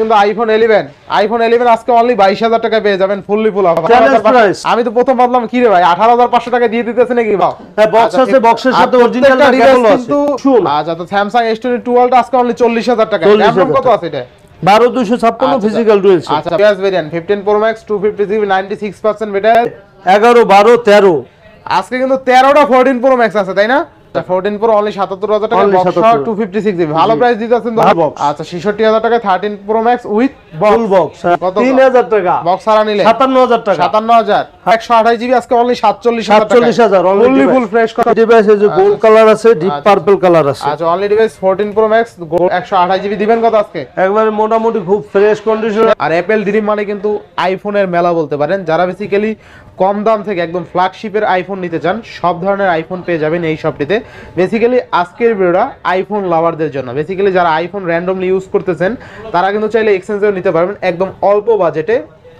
কিন্তু iPhone 11 iPhone 11 আজকে only 22000 টাকায় পেয়ে যাবেন ফুললি ফুল অফার। আমি তো প্রথম ভাবলাম কি রে ভাই 18500 টাকা দিয়ে দিতেছে নাকি ভাই। হ্যাঁ বক্স আছে, বক্সের সাথে অরিজিনাল রিবল আছে। কিন্তু শুন আজ তো Samsung S22 Ultra আজকে অনলি 40000 টাকা। দাম কত আছে এটা? 12256 ফিজিক্যাল ডুয়েল সিম। আচ্ছা plus variant 15 Pro Max 256 96% battery 11 12 13 আজকে কিন্তু 13টা 14 Pro Max আছে তাই না? 14 Pro only 77000 টাকা বক্স 256 GB ভালো প্রাইস দিতেছেন তো। আচ্ছা 66000 টাকা 13 Pro Max with full box 3000 টাকা বক্স আর নিলে 57000 টাকা 57000 128 GB আজকে only 47000 only ফুল ফ্রেশ কত ডিভাইস আছে, গোল্ড কালার আছে, ডিপ পার্পল কালার আছে। আচ্ছা only device 14 Pro Max 128 GB দিবেন কত আজকে? একবারে মোটামুটি খুব ফ্রেশ কন্ডিশন। আর Apple Dream মানে কিন্তু আইফোনের মেলা বলতে পারেন, যারা বেসিক্যালি কম দাম থেকে একদম ফ্ল্যাগশিপের আইফোন নিতে চান সব ধরনের আইফোন পেয়ে যাবেন এই শপটিতে। বেসিক্যালি আজকের ভিডিওটা আইফোন লাভারদের জন্য, বেসিক্যালি যারা আইফোন র্যান্ডমলি ইউজ করতেছেন তারা কিন্তু চাইলে এক্সচেঞ্জেও নিতে পারবেন একদম অল্প বাজেটে,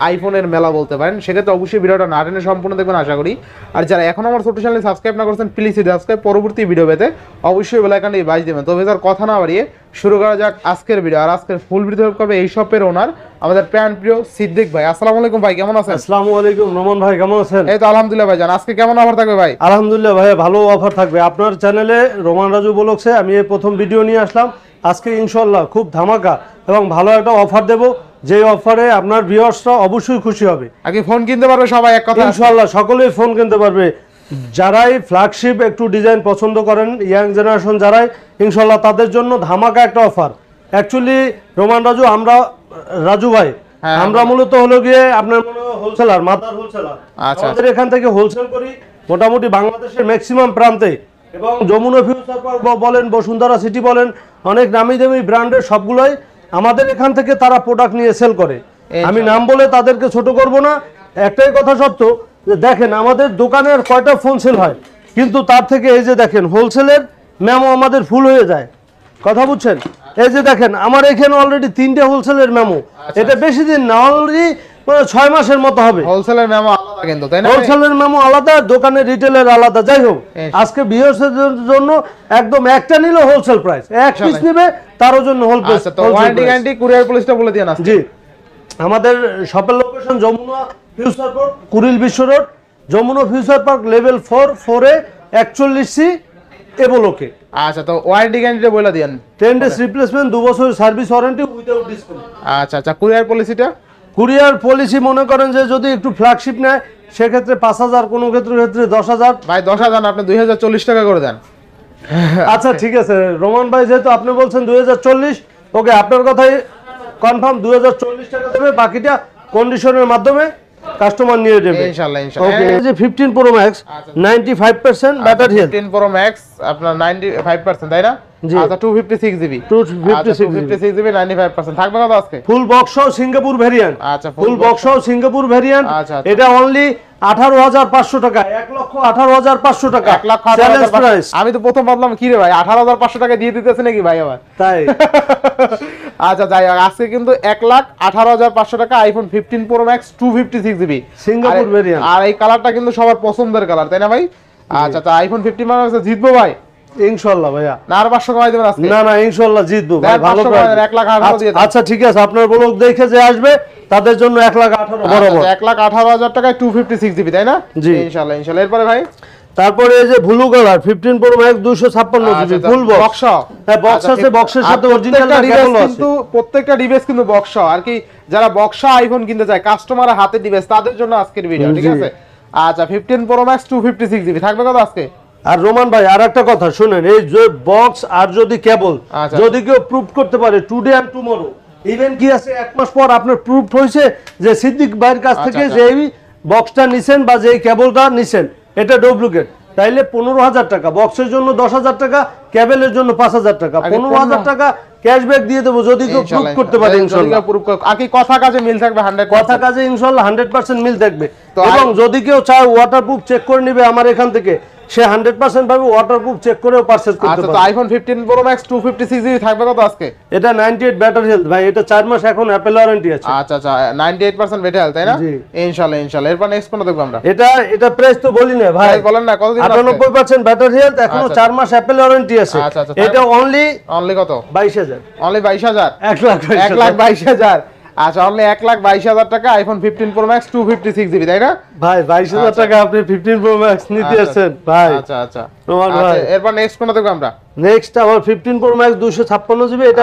আইফোনের মেলা বলতে পারেন। সেক্ষেত্রে অবশ্যই ভিডিওটা না টেনে সম্পূর্ণ দেখবেন আশা করি। আর যারা এখন আমার ছোট চ্যানেলে সাবস্ক্রাইব না করছেন প্লিজ সাবস্ক্রাইব, পরবর্তী ভিডিও পেতে অবশ্যই বেল আইকনটি বাজিয়ে দেবেন। তবে তার কথা না বাড়িয়ে শুরু করা যাক আজকের ভিডিও। আর আজকের ফুল ভিডিও হেল্প করবে এই শপের ওনার আমাদের প্যান প্রিয় সিদ্দিক ভাই। আসসালামু আলাইকুম ভাই, কেমন আছেন? আসসালামু আলাইকুম রহমান ভাই, কেমন আছেন? এই তো আলহামদুলিল্লাহ ভাই। জান আজকে কেমন অফার থাকবে ভাই? আলহামদুলিল্লাহ ভাই ভালো অফার থাকবে। আপনার চ্যানেলে রোমান রাজু ব্লগসে আমি এই প্রথম ভিডিও নিয়ে আসলাম। আজকে ইনশাআল্লাহ খুব ধামাকা এবং ভালো একটা অফার দেবো, যে অফারে আপনার ভিউয়ার্সরা অবশ্যই খুশি হবে। আগে ফোন কিনতে পারবে সবাই, এক কথা ইনশাআল্লাহ সকলেই ফোন কিনতে পারবে। যারাই ফ্ল্যাগশিপ একটু ডিজাইন পছন্দ করেন, ইয়াং জেনারেশন যারাই, ইনশাআল্লাহ তাদের জন্য ধামাকা একটা অফার। অ্যাকচুয়ালি রোমান রাজু, আমরা রাজু ভাই, আমরা মূলত হলো গিয়ে আপনার হোলসেলার, মাদার হোলসেলার। আমাদের এখান থেকে হোলসেল করি মোটামুটি বাংলাদেশের ম্যাক্সিমাম প্রান্তে, এবং যমুনা ফিউচার পার্ক বলেন, বসুন্ধরা সিটি বলেন, অনেক নামি দামি ব্র্যান্ডের সবগুলোই আমাদের এখান থেকে তারা প্রোডাক্ট নিয়ে সেল করে। আমি নাম বলে তাদেরকে ছোট করব না, একটাই কথা সত্য যে দেখেন আমাদের দোকানের কয়টা ফোন সেল হয়, কিন্তু তার থেকে এই যে দেখেন হোলসেলের ম্যামও আমাদের ফুল হয়ে যায়, কথা বুঝছেন? এই যে দেখেন আমার এখানে অলরেডি 3টা হোলসেলের ম্যামো, এটা বেশি দিন না, অলরেডি 6 মাসের মতো হবে। হোলসেলের ম্যামো আলাদা কিন্তু, তাই না? হোলসেলের ম্যামো আলাদা, দোকানের রিটেলের আলাদা। যাই হোক আজকে ভিউয়ারদের জন্য একদম একটা নিলে হোলসেল প্রাইস, এক পিস নেবে তার জন্য হোল প্রাইস। আচ্ছা তো ওয়ারেন্টি গ্যারান্টি কুরিয়ার পুলিশটা বলে দেন আজকে। জি আমাদের শপের location Jamuna future park, Kuril Bishwa road, Jamuna future park level 4 4A 41C এবলোকে। আচ্ছা তো ওয়ারেন্টি গ্যারান্টিটা বলে দেন। 10 ডেজ রিপ্লেসমেন্ট, 2 বছর সার্ভিস ওয়ারেন্টি উইদাউট ডিসকাউন্ট। আচ্ছা আচ্ছা কুরিয়ার পলিসিটা, কুরিয়ার পলিসি মনে করেন যে যদি একটু ফ্ল্যাগশিপ নেয় সেক্ষেত্রে 5000, কোনো ক্ষেত্রে 10000 ভাই। 10000 আপনি 2040 টাকা করে দেন। আচ্ছা ঠিক আছে রোমান ভাই, যেহেতু আপনি বলছেন 2040, ওকে আপনার কথাই কনফার্ম, 2040 টাকা দেবে, বাকিটা কন্ডিশনের মাধ্যমে কাস্টমার নিয়ে নেবে ইনশাআল্লাহ। ওকে এই যে 15 Pro Max 95% battery health, 15 Pro Max আপনার 95% তাই না? আচ্ছা 256 GB 95% থাকবে কত আজকে? ফুল বক্স সহ সিঙ্গাপুর ভেরিয়েন্ট। আচ্ছা ফুল বক্স সহ সিঙ্গাপুর ভেরিয়েন্ট, এটা অনলি 18500 টাকা, 1,18,500 টাকা। আমি তো প্রথম ভাবলাম কি রে ভাই 18500 টাকা দিয়ে দিতেছে নাকি ভাই আবার, তাই? আচ্ছা যাই হোক আজকে কিন্তু 1,18,500 টাকা iPhone 15 Pro Max 256 GB Singapore variant. আর এই কালারটা কিন্তু সবার পছন্দের কালার, তাই না ভাই? আচ্ছা তো আইফোন 15 Pro Max জিতবো ভাই ইনশাআল্লাহ ভাইয়া। না আর 500 কমাই দেবেন আজকে? না না ইনশাআল্লাহ জিতবো ভাই, ভালো করে 1,18,000 দিয়ে দাও। আচ্ছা ঠিক আছে, আপনার ব্লগ দেখে যে আসবে তাদের জন্য 1,18,000 বরাবর, 1,18,000 টাকায় 256 GB তাই না? জি ইনশাআল্লাহ ইনশাআল্লাহ। এরপরে ভাই তারপরে এই যে blue colour 15 Pro Max 256 GB full box. হ্যাঁ বক্স আছে, বক্সের সাথে অরিজিনাল রিবল আছে, কিন্তু প্রত্যেকটা ডিভাইস কিন্তু বক্স। আর কি যারা বক্স আইফোন কিনতে চায়, কাস্টমারের হাতে ডিভাইস, তাদের জন্য আজকের ভিডিও, ঠিক আছে? আচ্ছা 15 Pro Max 256 GB থাকবে কত আজকে? আর রোমান ভাই আর একটা কথা শুনেন, এই যে বক্স আর যদি কেবল যদি কেউ প্রুভ করতে পারে টুডে এন্ড টুমরো, ইভেন কি আছে 1 মাস পর আপনার প্রুভ হইছে যে সিদ্দিক ভাইয়ের কাছ থেকে যে বক্সটা নিছেন বা যে কেবলটা নিছেন এটা ডুপ্লিকেট, তাইলে 15000 টাকা, বক্সের জন্য 10000 টাকা, কেবলের জন্য 5000 টাকা, 15000 টাকা ক্যাশব্যাক দিয়ে দেব যদি কেউ প্রুভ করতে পারে ইনশাআল্লাহ। আকি কথা কাজে মিল থাকবে 100%, কথা কাজে ইনশাআল্লাহ 100% মিল থাকবে। এবং যদি কেউ চায় ওয়াটারপ্রুফ চেক করে নেবে আমার এখান থেকে, সে 100% ভাবে ওয়াটারপ্রুফ চেক করেও পারচেজ করতে পারবে। আচ্ছা তো iPhone 15 Pro Max 256 GB থাকবে কত আজকে? এটা 98 ব্যাটারি হেলথ ভাই, এটা 4 মাস এখন অ্যাপল ওয়ারেন্টি আছে। আচ্ছা আচ্ছা 98% ব্যাটারি হেলথ তাই না? ইনশাআল্লাহ ইনশাআল্লাহ। এরপর নেক্সট কোন দেখব আমরা? এটা প্রাইস তো বলি না ভাই, বলেন না কত দিন আছে? 98% ব্যাটারি হেলথ, এখনো 4 মাস অ্যাপল ওয়ারেন্টি আছে। এটা অনলি কত? 22000। অনলি 22000, 1 লাখ 1,22,000। আচ্ছা অনলি 1,22,000 টাকা iPhone 15 Pro Max 256GB তাই না ভাই? 22,000 টাকা আপনি 15 Pro Max নিতে আসেন ভাই। আচ্ছা আচ্ছা তোমার ভাই। এরপর নেক্সট কোনটা দেখব আমরা? নেক্সট আবার 15 Pro Max 256GB, এটা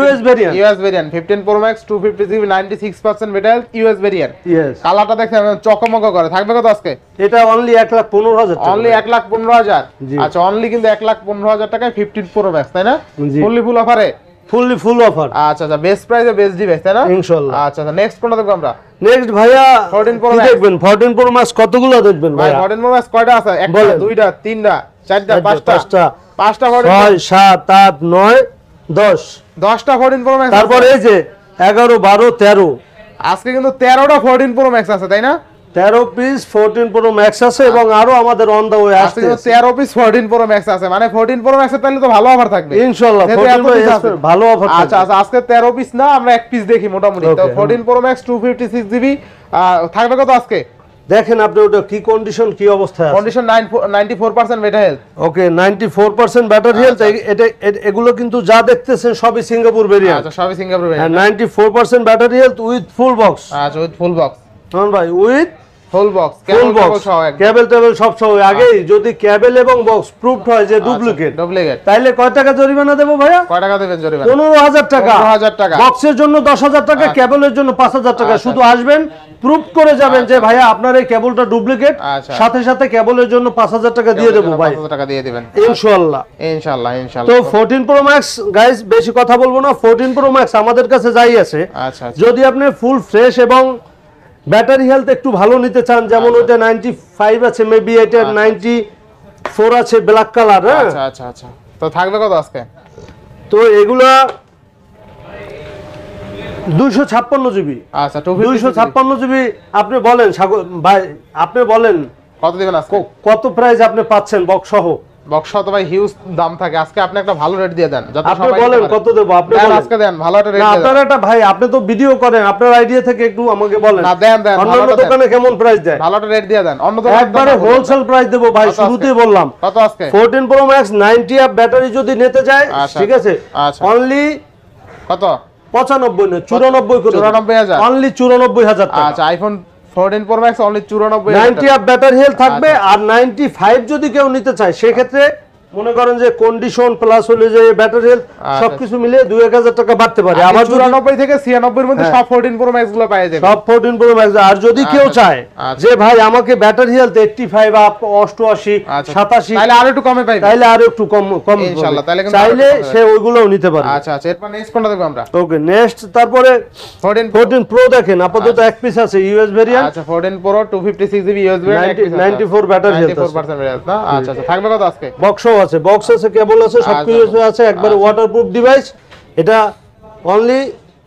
US variant. US variant 15 Pro Max 256GB 96% battery US variant. কালারটা দেখেন চকমক করে, থাকবে কত আজকে? এটা অনলি 1,15,000 টাকা। অনলি 1,15,000। আচ্ছা অনলি কিন্তু 1,15,000 টাকায় 15 Pro Max তাই না? ফুললি ফুল অফারে। Fully full offer. আচ্ছা আচ্ছা বেস্ট প্রাইসে বেস্ট ডিভাইস তাই না ইনশাআল্লাহ। আচ্ছা আচ্ছা নেক্সট কোনটা দেখব আমরা? নেক্সট ভাইয়া 14 Pro Max দেখবেন। 14 Pro Max কতগুলো দেখবেন ভাই? 14 Pro Max কয়টা আছে? একটা, দুইটা, তিনটা, চারটা, পাঁচটা। 6 7 8 9 10 10টা 14 Pro Max। তারপর এই যে 11 12 13 আজকে কিন্তু 13টা 14 Pro Max আছে তাই না? 13 পিস 14 Pro Max আছে এবং আরো আমাদের অন দা ওয়ে আছে 13 পিস 14 Pro Max আছে, মানে 14 Pro Max এর তাহলে তো ভালো অফার থাকবে ইনশাআল্লাহ। 14 Pro Max ভালো অফার। আচ্ছা আচ্ছা আজকে 13 পিস না, আমরা এক পিস দেখি মোটামুটি। তো 14 Pro Max 256GB থাকবে কত আজকে? দেখেন আপনি ওটা কি কন্ডিশন, কি অবস্থা আছে। Condition 94% battery health. Okay 94% battery health. এটা এগুলো কিন্তু যা দেখতেছেন সবই সিঙ্গাপুর ভেরিয়েন্ট। আচ্ছা সবই Singapore variant. 94% battery health with full box. আচ্ছা উইথ ফুল বক্স তখন ভাই, with full box, cable box সহ, কেবল টেবল সব সহ। আগেই যদি কেবল এবং বক্স প্রুভড হয় যে ডুপ্লিকেট, তাহলে কয় টাকা জরিমানা দেব ভাইয়া? কয় টাকা দেবেন জরিমানা? 15000 টাকা। 15000 টাকা বক্সের জন্য, 10000 টাকা কেবলের জন্য, 5000 টাকা। শুধু আসবেন প্রুভ করে যাবেন যে ভাইয়া আপনার এই কেবলটা ডুপ্লিকেট, সাথে সাথে কেবলের জন্য 5000 টাকা দিয়ে দেব ভাই। 5000 টাকা দিয়ে দিবেন ইনশাআল্লাহ ইনশাআল্লাহ ইনশাআল্লাহ। তো 14 Pro Max গাইস বেশি কথা বলবো না, 14 Pro Max আমাদের কাছে যাই আছে। যদি আপনি ফুল ফ্রেশ এবং ব্যাটারি হেলথ একটু ভালো নিতে চান, যেমন ওটা 95 আছে মেবি, এটা 94 আছে ব্ল্যাক কালার। আচ্ছা আচ্ছা আচ্ছা তো থাকবে কত আজকে? তো এগুলা 256GB। আচ্ছা 256GB আপনি বলেন ভাই, আপনি বলেন কত দিবেন আজকে? কত প্রাইস আপনি পাচ্ছেন বক্স সহ? বক্স সহ তো ভাই হিউজ দাম থাকে, আজকে আপনি একটা ভালো রেট দিয়ে দেন। আপনি বলেন কত দেব? আপনি আজকে দেন ভালো একটা রেট দেন। আপনারা এটা ভাই আপনি তো ভিডিও করেন, আপনার আইডিয়া থেকে একটু আমাকে বলেন। না দেন দেন, অন্য দোকানে কেমন প্রাইস দেয়, ভালো একটা রেট দিয়ে দেন। অন্য দোকানে একবারে হোলসেল প্রাইস দেব ভাই, শুরুতেই বললাম। কত আজকে? 14 Pro Max 90 আপ ব্যাটারি যদি নিতে যায়, ঠিক আছে, অনলি কত? 95 না 94 করে 94000। অনলি 94000 টাকা। আচ্ছা iPhone 14 Pro Max only 94,000 90 up battery health থাকবে। আর 95 যদি কেউ নিতে চায়, সেই ক্ষেত্রে মনে করেন যে কন্ডিশন প্লাস হলে যে ব্যাটারি হেলথ সবকিছু মিলে 2,000 টাকা বাড়তে পারে। আবার 94 থেকে 96 এর মধ্যে সব 14 Pro Max গুলো পাওয়া যাবে, সব 14 Pro Max। আর যদি কেউ চায় যে ভাই আমাকে ব্যাটারি হেলথ 85 আপ 88 87 তাহলে আর একটু কমে পাবে, তাহলে আর একটু কম ইনশাআল্লাহ। তাহলে চাইলে সে ওইগুলোও নিতে পারে। আচ্ছা আচ্ছা এরপর নেক্সট কোনটা দেখব আমরা? ওকে নেক্সট তারপরে 14 Pro দেখেন, আপাতত এক পিস আছে US ভেরিয়েন্ট। আচ্ছা 14 Pro 256GB US variant 94 battery health, 94% battery health না। আচ্ছা আচ্ছা থাকবে কত আজকে? বক্স আছে, বক্স আছে, কেবল আছে, সবকিছু আছে, একবারে ওয়াটারপ্রুফ ডিভাইস। এটা অনলি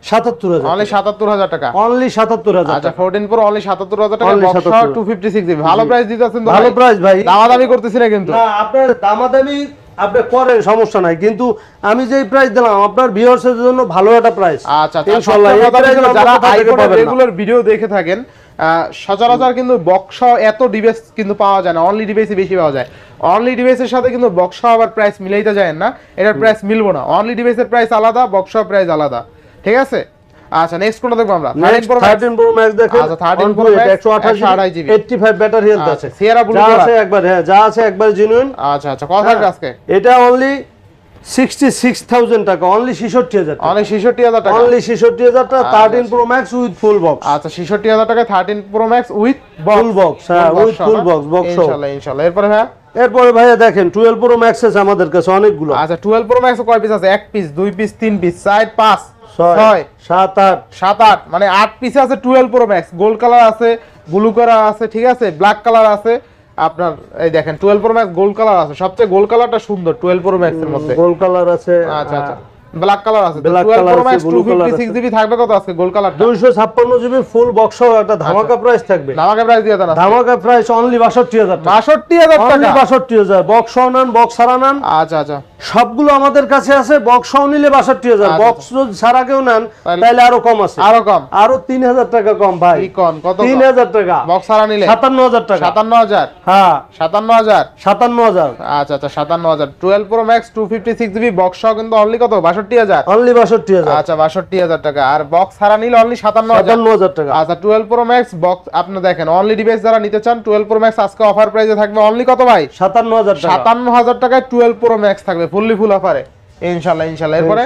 77000, অনলি 77000 টাকা, অনলি 77000। আচ্ছা 14 Pro অনলি 77000 টাকা, বক্স 256GB। ভালো প্রাইস দিতেছেন, ভালো প্রাইস ভাই, দামাদামি করতেছি না কিন্তু। না আপনার দামাদামি আপনি করেন, সমস্যা নাই, কিন্তু আমি যেই প্রাইস দিলাম আপনার ভিউয়ারদের জন্য ভালো একটা প্রাইস। আচ্ছা ইনশাআল্লাহ যারা রেগুলার ভিডিও দেখে থাকেন, সচরাচর কিন্তু বক্স এত ডিভাইস কিন্তু পাওয়া যায় না, অনলি ডিভাইসই বেশি পাওয়া যায়। অনলি ডিভাইসের সাথে কিন্তু বক্স আবার প্রাইস মিলাইতে যায় না, এটার প্রাইস মিলবো না। অনলি ডিভাইসের প্রাইস আলাদা, বক্স প্রাইস আলাদা, ঠিক আছে। আচ্ছা নেক্সট কোনটা দেখব আমরা? 13 Pro Max দেখেন। আচ্ছা 13 Pro Max 128GB 85 battery health আছে, সিয়েরা ব্লু আছে একবার, হ্যাঁ যা আছে একবার জেনুইন। আচ্ছা আচ্ছা কত থাকবে আজকে? এটা অনলি 66000 টাকা, অনলি 66000 টাকা, অনলি 66000 টাকা, অনলি 66000 টাকা। 13 Pro Max with full box. আচ্ছা 66000 টাকা 13 Pro Max with full box, হ্যাঁ উইথ ফুল বক্স, বক্স ইনশাআল্লাহ ইনশাআল্লাহ। এরপরে ভাইয়া দেখেন 12 Pro Max আছে আমাদের কাছে অনেকগুলো। আচ্ছা 12 Pro Max কয় পিস আছে? এক পিস, দুই পিস, তিন পিস, চার, পাঁচ, 7 8 মানে 8 পিস আছে 12 Pro Max। গোল্ড কালার আছে, ব্লু কালার আছে, ঠিক আছে, ব্ল্যাক কালার আছে। আপনার এই দেখেন 12 Pro Max গোল্ড কালার আছে, সবচেয়ে গোল্ড কালারটা সুন্দর 12 Pro Max এর মধ্যে গোল্ড কালার আছে। আচ্ছা আচ্ছা ব্ল্যাক কালার আছে, ব্ল্যাক কালার আছে, 256 জিবি থাকবে। কত আজকে gold colour 256 GB full box সহ একটা ধামাকা প্রাইস থাকবে। ধামাকা প্রাইস দিয়ে দাঁড়া, ধামাকা প্রাইস অনলি 62000 টাকা, 62000 টাকা, 62000 বক্স সহ নেন, বক্স ছাড়া নেন। আচ্ছা আচ্ছা, সবগুলো আমাদের কাছে আছে। বক্স সহ নিলে 62000, বক্স ছাড়া কেউ নেন তাহলে আরো কম আছে, আরো কম, আরো 3000 টাকা কম। ভাই কি কম, কত 3000 টাকা বক্স ছাড়া নিলে 57000 টাকা, 57000, হ্যাঁ 57000, 57000। আচ্ছা আচ্ছা 57000 12 প্রো ম্যাক্স 256 জিবি বক্স সহ কিন্তু অনলি কত 62000, অনলি 62000। আচ্ছা 62000 টাকা, আর বক্স ছাড়া নিলে অনলি 57000 টাকা। আচ্ছা 12 প্রো ম্যাক্স বক্স আপনি দেখেন, অনলি ডিভাইস যারা নিতে চান 12 প্রো ম্যাক্স আজকে অফার প্রাইসে থাকবে অনলি কত ভাই 57000 টাকা, 57000 টাকায় 12 প্রো ম্যাক্স থাকবে ফুললি ফুল অফারে ইনশাআল্লাহ। ইনশাআল্লাহ এরপরে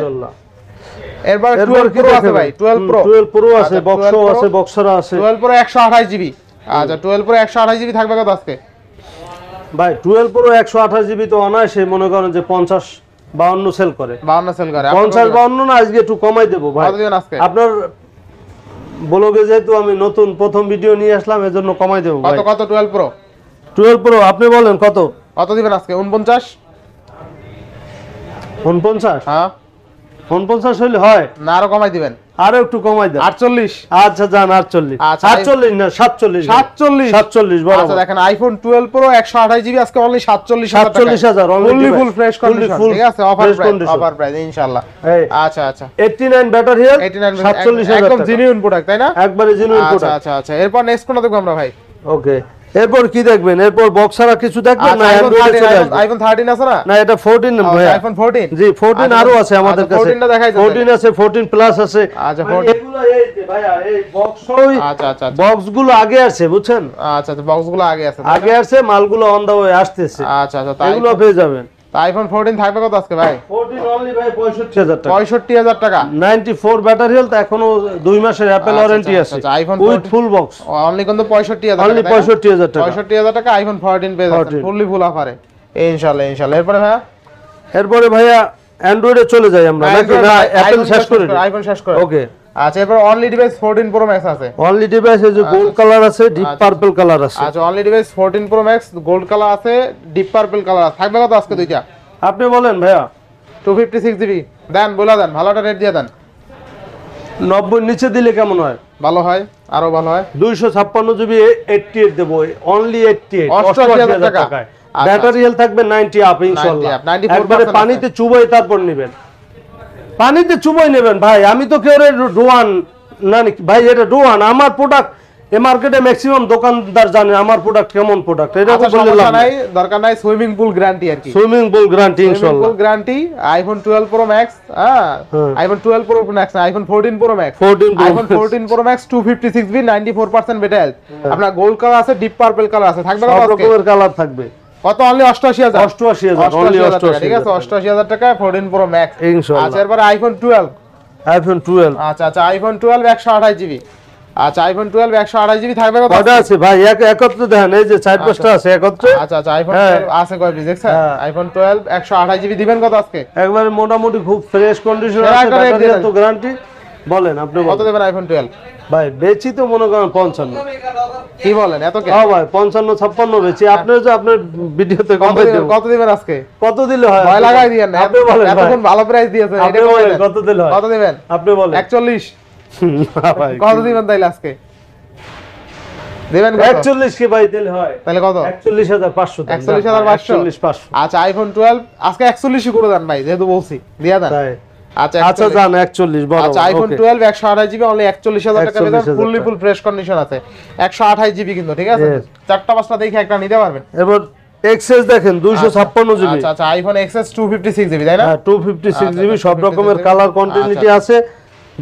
এরপর 12 প্রো আছে ভাই, 12 প্রো আছে, বক্সও আছে, বক্সরা আছে। 12 প্রো 128 জিবি। আচ্ছা 12 প্রো 128 জিবি থাকবে কত আজকে ভাই? 12 প্রো 128 জিবি তো অনায় সে মনে করেন যে 50-52 সেল করে, 52 সেল করে, 50-52 না আজকে একটু কমাই দেব ভাই। আপনার ব্লগে যেহেতু আমি নতুন প্রথম ভিডিও নিয়ে আসলাম এজন্য কমাই দেব ভাই। কত 12 প্রো, 12 প্রো আপনি বলেন কত, কত দিবেন আজকে? 49, হ্যাঁ 49 হইলে হয় না, আরো কমাই দিবেন, আরো একটু কমাই দেন 48। আচ্ছা জান 48, 48 না 47, 47 বড়। আচ্ছা দেখেন আইফোন 12 প্রো 128 জিবি আজকে only 47000 only full fresh condition, ঠিক আছে অফার প্রাইস ইনশাআল্লাহ। আচ্ছা আচ্ছা 89 ব্যাটারি হেল 47000 একদম জেনুইন প্রোডাক্ট, তাই না? একবারে জেনুইন প্রোডাক্ট। আচ্ছা আচ্ছা, এরপর নেক্সট কোন দেখব আমরা ভাই? ওকে এরপর কি দেখবেন? এরপর বক্স ছাড়া কিছু দেখবেন না, আইফোন 13 আছে না, না এটা 14 নাম্বার আইফোন 14, জি 14 আরো আছে আমাদের কাছে, 14টা দেখাই দাও, 14 আছে, 14 প্লাস আছে। আচ্ছা 14 এগুলো এই যে ভাইয়া এই বক্সই। আচ্ছা আচ্ছা বক্সগুলো আগে আছে বুঝছেন? আচ্ছা আচ্ছা বক্সগুলো আগে আছে, আগে আছে, মালগুলো অন দা ওয়ে আসতেছে। আচ্ছা আচ্ছা এগুলো পেয়ে যাবেন। আইফোন 14 থাকবে কত আজকে ভাই? 14 অনলি ভাই 65000 টাকা, 65000 টাকা, 94 ব্যাটারি হেলথ, এখনো 2 মাসের অ্যাপল ওয়ারেন্টি আছে। আচ্ছা iPhone with full box only কিন্তু 65000 টাকা, অনলি 65000 টাকা, 65000 টাকা আইফোন 14 পেয়ে যাচ্ছেন ফুললি ফুল অফারে ইনশাআল্লাহ। ইনশাআল্লাহ এরপরে ভাই, এরপরে ভাইয়া অ্যান্ড্রয়েডে চলে যাই আমরা নাকি? না অ্যাপল শেষ করে, আইফোন শেষ করে। ওকে আচ্ছা এরপর অনলি ডিভাইস 14 প্রো ম্যাক্স আছে, অনলি ডিভাইস এই যে গোল্ড কালার আছে, ডিপ পার্পল কালার আছে। আচ্ছা only device 14 pro max gold colour আছে, ডিপ পার্পল কালার আছে, থাকবে কত আজকে দুইটা? আপনি বলেন ভাইয়া 256 জিবি দেন, বলা দেন ভালোটা রেট দিয়ে দেন। 90 নিচে দিলে কেমন হয়? ভালো হয়, আরো ভালো হয়। 256 জিবি 88 দেব অনলি 88, 88000 টাকা। ব্যাটারি হেলথ থাকবে 90 আপ ইনশাআল্লাহ। একবারে পানিতে চুবাই তারপর নেবেন, পানিতে চুবাই নেবেন ভাই। আমি তো কেউ ডোয়ান না ভাই, এটা ডোয়ান। আমার প্রোডাক্ট এ মার্কেটে ম্যাক্সিমাম দোকানদার জানে আমার প্রোডাক্ট কেমন প্রোডাক্ট, এটা বললাম নাই দরকার নাই। সুইমিং পুল গ্যারান্টি আর কি, সুইমিং পুল গ্যারান্টি ইনশাআল্লাহ, pool guarantee. IPhone 12 pro max, হ্যাঁ iPhone 12 pro max, iPhone 14 pro max, iPhone 14 pro max 256 B 94% battery. আপনার গোল্ড কালার আছে, ডিপ পার্পল কালার আছে, থাকবে কত? সবরকমের কালার থাকবে। কত অনলি 88000, 88000 অনলি 88000, ঠিক আছে 88000 টাকা 14 প্রো ম্যাক্স ইনশাআল্লাহ। আচ্ছা এরপর আইফোন 12, আইফোন 12, আচ্ছা আচ্ছা আইফোন 12 128 জিবি। আচ্ছা আইফোন 12 128 জিবি থাকবে কত? কত আছে ভাই? একত্র দেখেন এই যে 4-5টা আছে একত্র। আচ্ছা আচ্ছা আইফোন 12 আছে কয় পিস দেখছেন? আইফোন 12 128 জিবি দিবেন কত আজকে? একবারে মোটামুটি খুব ফ্রেশ কন্ডিশন আছে, ব্যাটারি তো গ্যারান্টি। বলেন আপনি কত দেবেন আইফোন 12 ভাই? বেচি তো মনে করেন 55। কি বলেন এত কেন? হ্যাঁ ভাই 55 56 বেচি। আপনি যে আপনার ভিডিওতে কত দিবেন আজকে? কত দিলে হয়? ভয় লাগাই দিয়েন না, আপনি বলেন এতক্ষণ ভালো প্রাইস দিয়েছেন, এটা বলেন কত দিলে হয়? কত দিবেন আপনি বলেন? 41। ভাই কত দিবেন তাইলে আজকে? দিবেন 41 কি ভাই দিলে হয়? তাহলে কত? 41500। 41500। আচ্ছা আইফোন 12 আজকে 41 করে দেন ভাই, যেহেতু বলছি দিয়া দেন। আচ্ছা আচ্ছা জান 41 বড়। আচ্ছা আইফোন 12 128 জিবি অনলি 41000 টাকা দাম, ফুললি ফুল ফ্রেশ কন্ডিশন আছে, 128 জিবি কিন্তু, ঠিক আছে? চারটা পাঁচটা দেখে একটা নিতে পারবেন। এবার এক্সএস দেখেন 256 জিবি। আচ্ছা আচ্ছা আইফোন এক্সএস 256 জিবি, তাই না? 256 জিবি, সব রকমের কালার কন্টিনিউটি আছে,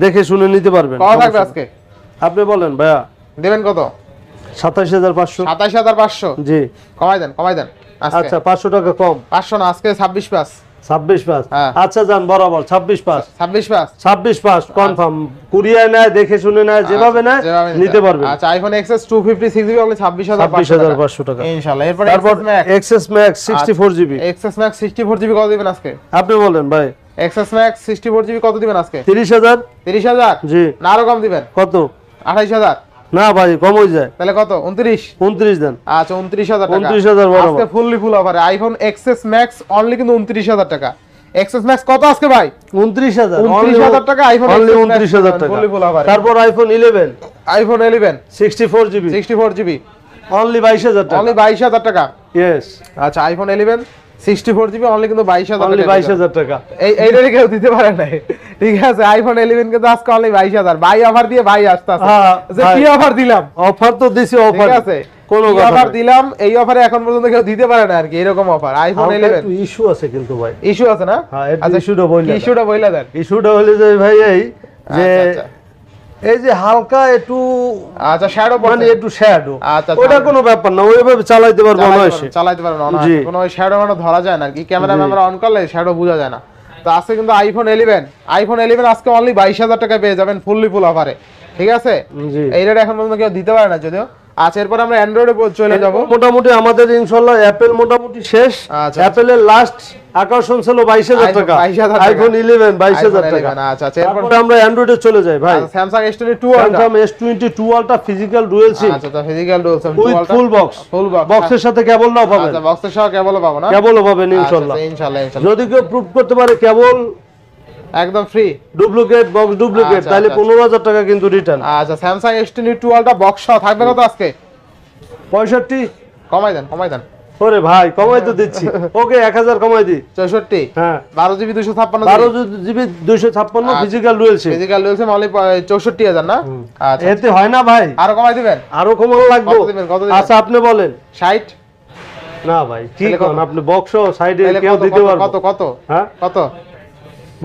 দেখে শুনে নিতে পারবেন। কত থাকবে আজকে? আপনি বলেন ভাইয়া দিবেন কত? 27500। 27500 জি, কমাই দেন, কমাই দেন। আচ্ছা 500 টাকা কম, 500 না আজকে 26 26 হ্যাঁ। আচ্ছা জান বরাবর 26 কনফার্ম, কুরিয়ার না দেখে শুনে না যেভাবে না নিতে পারবেন। আচ্ছা আইফোন এক্সএস 256 জিবি অনলি 26500 টাকা ইনশাআল্লাহ। এরপর XS max 64 GB, XS max 64 GB কত দিবেন আজকে? আপনি বলেন ভাই এক্সএস ম্যাক্স 64 জিবি কত দিবেন আজকে? 30000। 30000 জি, না আরো কম দিবেন? কত? 28000। না ভাই কম হয়ে যায়, তাহলে কত? 29 দেন। আচ্ছা 29000 টাকা, 29000 বরাবর আজকে ফুললি ফুল অফারে আইফোন এক্সএস ম্যাক্স অনলি কিন্তু 29000 টাকা। XS Max কত আজকে ভাই? 29000 টাকা আইফোন 29000 টাকা। তারপর আইফোন 11 64GB 64GB only 22000 টাকা, only 22000 টাকা। Yes, আচ্ছা আইফোন 11 64GB only কিন্তু 22000 only 22000 টাকা। এইটারে কেউ দিতে পারে না, ঠিক আছে? আইফোন 11 কিন্তু আজকে only 22000 ভাই। অফার দিয়ে ভাই আসতাছে যে কি অফার দিলাম, অফার তো দিছি, অফার ঠিক আছে, কোন অফার দিলাম। এই অফারে এখন পর্যন্ত কেউ দিতে পারে না আর কি, এরকম অফার। আইফোন 11 একটু ইস্যু আছে কিন্তু ভাই, ইস্যু আছে না? আচ্ছা ইস্যুটা বইলা, ইস্যুটা বইলা দেন। ইস্যুটা হলো যে ভাই এই যে হালকা একটু, আচ্ছা শ্যাডো মানে একটু শ্যাডো, আচ্ছা ওটা কোনো ব্যাপার না, ওইভাবে চালাতে পারবো না, চালাতে পারবো না, কোনো শ্যাডো মানে ধরা যায় না আর কি। ক্যামেরা আমরা অন করলে শ্যাডো বোঝা যায় না। তো আজকে কিন্তু আইফোন 11 আইফোন 11 আজকে অনলি 22000 টাকা পেয়ে যাবেন ফুললি ফুল অফারে, ঠিক আছে? এই রেট এখন পর্যন্ত কেউ দিতে পারে না যদিও। আচ্ছা এরপর আমরা অ্যান্ড্রয়েডে চলে যাব। মোটামুটি আমাদের ইনশাআল্লাহ অ্যাপল মোটামুটি শেষ। অ্যাপলের লাস্ট আকর্ষণ ছিল 22000 টাকা, আইফোন 11 22000 টাকা। আচ্ছা আচ্ছা এরপর আমরা অ্যান্ড্রয়েডে চলে যাই ভাই। Samsung S22 Ultra, Samsung S22 Ultra physical dual SIM. আচ্ছা তো physical dual SIM full box, বক্সের সাথে কেবল নাও পাবেন। আচ্ছা বক্সের সাথে কেবলও পাবো না, কেবলও পাবেন ইনশাআল্লাহ, ইনশাআল্লাহ ইনশাআল্লাহ। যদি কেউ প্রুফ করতে পারে কেবল একদম ফ্রি, ডুপ্লিকেট বক্স ডুপ্লিকেট তাহলে 15000 টাকা কিন্তু রিটার্ন। আচ্ছা স্যামসাং S22 Ultra বক্স সহ থাকবে কত আজকে? 65। কমাই দেন, কমাই দেন। ওরে ভাই কমাই তো দিচ্ছি, ওকে 1000 কমাই দি, 64। হ্যাঁ 12GB 256, 12GB 256 physical dual SIM, physical dual SIM মানে 64000 না? আচ্ছা এতে হয় না ভাই, আরো কমাই দিবেন? আরো কমানো লাগবে। আচ্ছা আপনি বলেন 60। না ভাই কি কোন আপনি বক্স সহ সাইডে কেউ দিতে পারবে? কত কত হ্যাঁ কত?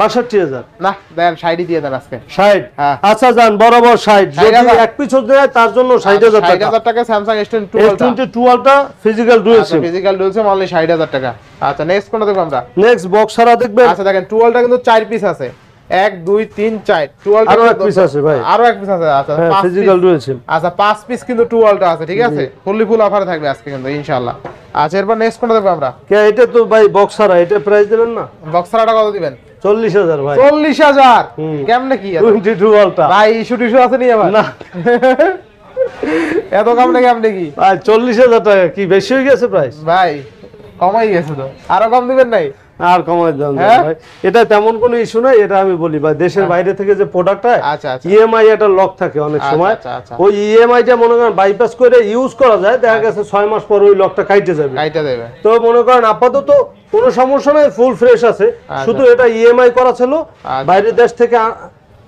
62000 না দেন 60 দিয়ে দেন আজকে 60। হ্যাঁ আচ্ছা জান বরাবর 60, যদি এক পিস হয়ে যায় তার জন্য 60000 টাকা, 60000 টাকা। Samsung S22 Ultra physical dual SIM, physical dual SIM only 60000 টাকা। আচ্ছা নেক্সট কোনটা দেখব আমরা? নেক্সট বক্স সারা দেখবেন। আচ্ছা দেখেন 12 টা কিন্তু 4 পিস আছে, 1 2 3 4 12 টা আরো এক পিস আছে ভাই, আরো এক পিস আছে। আচ্ছা ফিজিক্যাল ডুয়াল সিম, আচ্ছা 5 পিস কিন্তু 12 টা আছে, ঠিক আছে? ফুললি ফুল অফারে থাকবে আজকে কিন্তু ইনশাআল্লাহ। আচ্ছা এরপর নেক্সট কোনটা দেখব আমরা? কে এটা তো ভাই বক্স সারা, এটা প্রাইস দিবেন না? বক্স সারাটা কত দিবেন? 40000 ভাই, 40000 কেমনে কি আছে? 22 Ultra ভাই ইস্যু আছে নি আবার না, এত কামনে কেমনে কি ভাই? 40000 টাকা কি বেশি হয়ে গেছে প্রাইস ভাই? কমাই গেছে তো, আরো কম দিবেন নাই? আর কমাই দেন ভাই, এটা তেমন কোনো ইস্যু নাই। এটা আমি বলি ভাই দেশের বাইরে থেকে যে প্রোডাক্ট হয় ইএমআই এটা লক থাকে অনেক সময়, ওই ইএমআই টা মনে করেন বাইপাস করে ইউজ করা যায়, দেখা গেছে 6 মাস পর ওই লকটা কাটে যাবে, কাটে যাবে। তো মনে করেন আপাতত কোনো সমস্যা নাই, ফুল ফ্রেশ আছে, শুধু এটা ইএমআই করা ছিল বাইরের দেশ থেকে,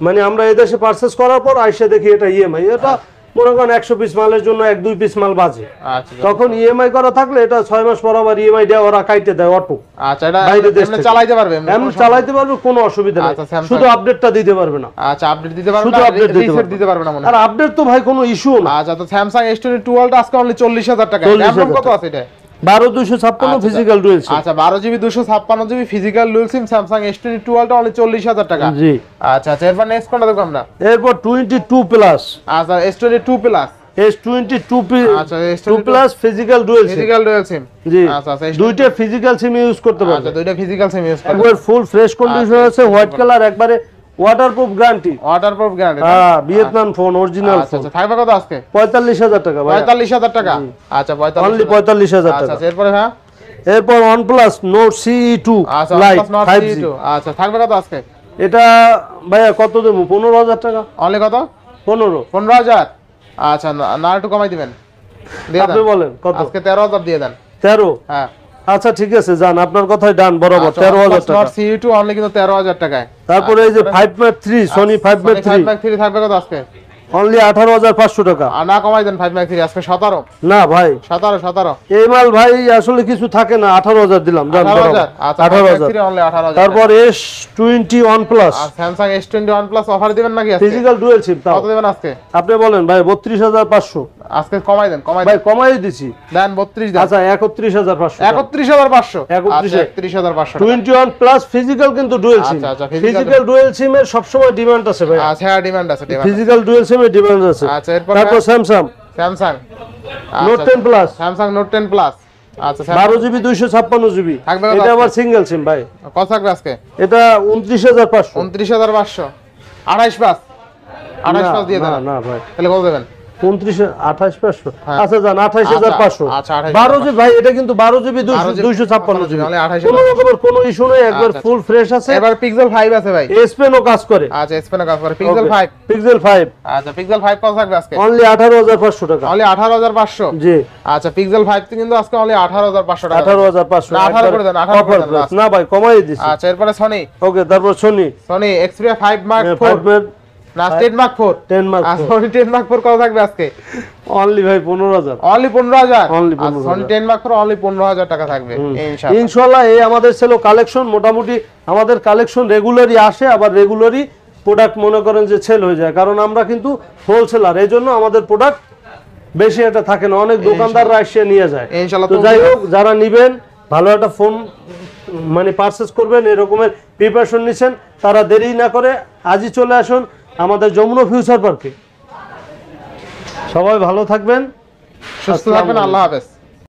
মানে আমরা এই দেশে পারচেজ করার পর আইসা দেখি এটা ইএমআই। এটা মনে করেন 100 পিস মালের জন্য 1-2 পিস মাল বাজে, তখন ইএমআই করা থাকলে এটা 6 মাস পর আবার ইএমআই দিয়ে ওরা কাটতে দেয় অটো। আচ্ছা এটা আপনি চালাতে পারবেন, আমি চালাতে পারবো, কোনো অসুবিধা নাই, শুধু আপডেটটা দিতে পারবে না। আচ্ছা আপডেট দিতে পারবে না, শুধু আপডেট দিতে পারবে না, আর আপডেট তো ভাই কোনো ইস্যু না। আচ্ছা তো Samsung S22 Ultra আজকে only 40000 টাকা। RAM কত আছে এটা? 12256 ফিজিক্যাল ডুয়াল সিম। আচ্ছা 12GB 256GB physical dual SIM Samsung S22 Ultra only 40000 টাকা। জি আচ্ছা আচ্ছা এরপর নেক্সট কোনটা দেখব আমরা? এরপর 22 প্লাস। আচ্ছা S22 প্লাস, S22 আচ্ছা S22 plus physical dual SIM, physical dual SIM. জি আচ্ছা আচ্ছা দুইটা ফিজিক্যাল সিম ইউজ করতে পারবে। আচ্ছা দুইটা ফিজিক্যাল সিম ইউজ করতে পারবে, ফুল ফ্রেশ কন্ডিশন আছে, হোয়াইট কালার, একবারে ওয়াটারপ্রুফ গ্যারান্টি, ওয়াটারপ্রুফ গ্যারান্টি। হ্যাঁ ভিয়েতনাম ফোন অরিজিনাল। আচ্ছা আচ্ছা থাকবে কত আজকে? 45000 টাকা ভাই, 45000 টাকা। আচ্ছা 45 only 45000 টাকা। আচ্ছা এরপর? হ্যাঁ এরপর OnePlus Note CE2 Lite 5G। আচ্ছা থাকবে কত আজকে? এটা ভাই কত দেব? 15000 টাকা। only কত? 15000। আচ্ছা না একটু কমাই দিবেন, আপনি বলেন কত আজকে? 13000 দিয়ে দেন। 13? হ্যাঁ আচ্ছা ঠিক আছে জান, আপনার কথাই ডান বরাবর 13000 টাকা। Smart CE2 only কিন্তু 13000 টাকায়। তারপর এই যে 5.3 Sony 5.3 থাকবে কত আজকে? only 18500 টাকা। না কমাই দেন, 5.3 আজকে 17। না ভাই 17। এই মাল ভাই আসলে কিছু থাকে না, 18000 দিলাম জান বরাবর। 18000 only 18000। তারপর S21 Plus। আর Samsung S21 Plus অফার দিবেন নাকি আজকে? ফিজিক্যাল ডুয়াল সিম কত দিবেন আজকে? আপনি বলেন ভাই 32500 আজকে। কমাই দেন, কমাই ভাই, কমাই দিছি, দেন 32 দেন। আচ্ছা 31500 31500 21 প্লাস ফিজিক্যাল কিন্তু ডুয়াল সিম। আচ্ছা ফিজিক্যাল ডুয়াল সিমের সব সময় ডিমান্ড আছে ভাই। আচ্ছা হ্যাঁ ডিমান্ড আছে, ফিজিক্যাল ডুয়াল সিমের ডিমান্ড আছে। আচ্ছা এরপর? তারপর Samsung Note 10 Plus। Samsung Note 10 Plus। আচ্ছা 12GB 256GB এটা আবার সিঙ্গেল সিম ভাই। কত থাকবে আজকে? এটা 29500। 29500 28 পাস, 28 পাস দিয়ে দেন। না ভাই তাহলে কত দেবেন? Xperia 5 Mark 4 মোটামুটি আমাদের কালেকশন রেগুলারই আসে, আবার রেগুলারই প্রোডাক্ট মনে করেন যে সেল হয়ে যায়, কারণ আমরা কিন্তু হোলসেলার, এই জন্য আমাদের প্রোডাক্ট বেশি এটা থাকে না, অনেক দোকানদাররা এসে নিয়ে যায়। তো যাই হোক, যারা নিবেন ভালো একটা ফোন মানে পারচেজ করবেন, এরকমের প্রিপারেশন নিচ্ছেন, তারা দেরি না করে আজই চলে আসুন আমাদের যমুনা ফিউচার পার্কে। সবাই ভালো থাকবেন, সুস্থ থাকবেন, আল্লাহ হাফেজ।